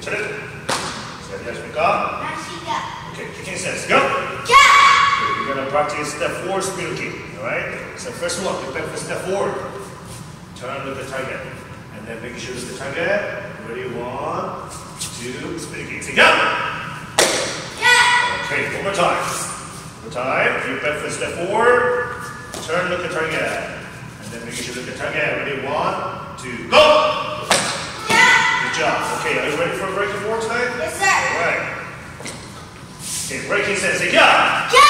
괜찮아요? 자, 안녕하십니까? 안녕하십니까? Okay, kicking stance, go! Go! Okay, we're gonna practice step forward spear kick, alright? So first one, prepare for step forward. Turn on with the target. And then making sure it's the target. Ready, 1, 2, spear kick. Say go! Go! Okay, one more time. One more time, prepare for step forward. Turn, look at target. And then making sure look at target. Ready, 1, 2, go! Good job. Okay, are you ready for a breaking forward today? Yes, sir. All right. Okay, breaking stance. Say, yeah! Yeah!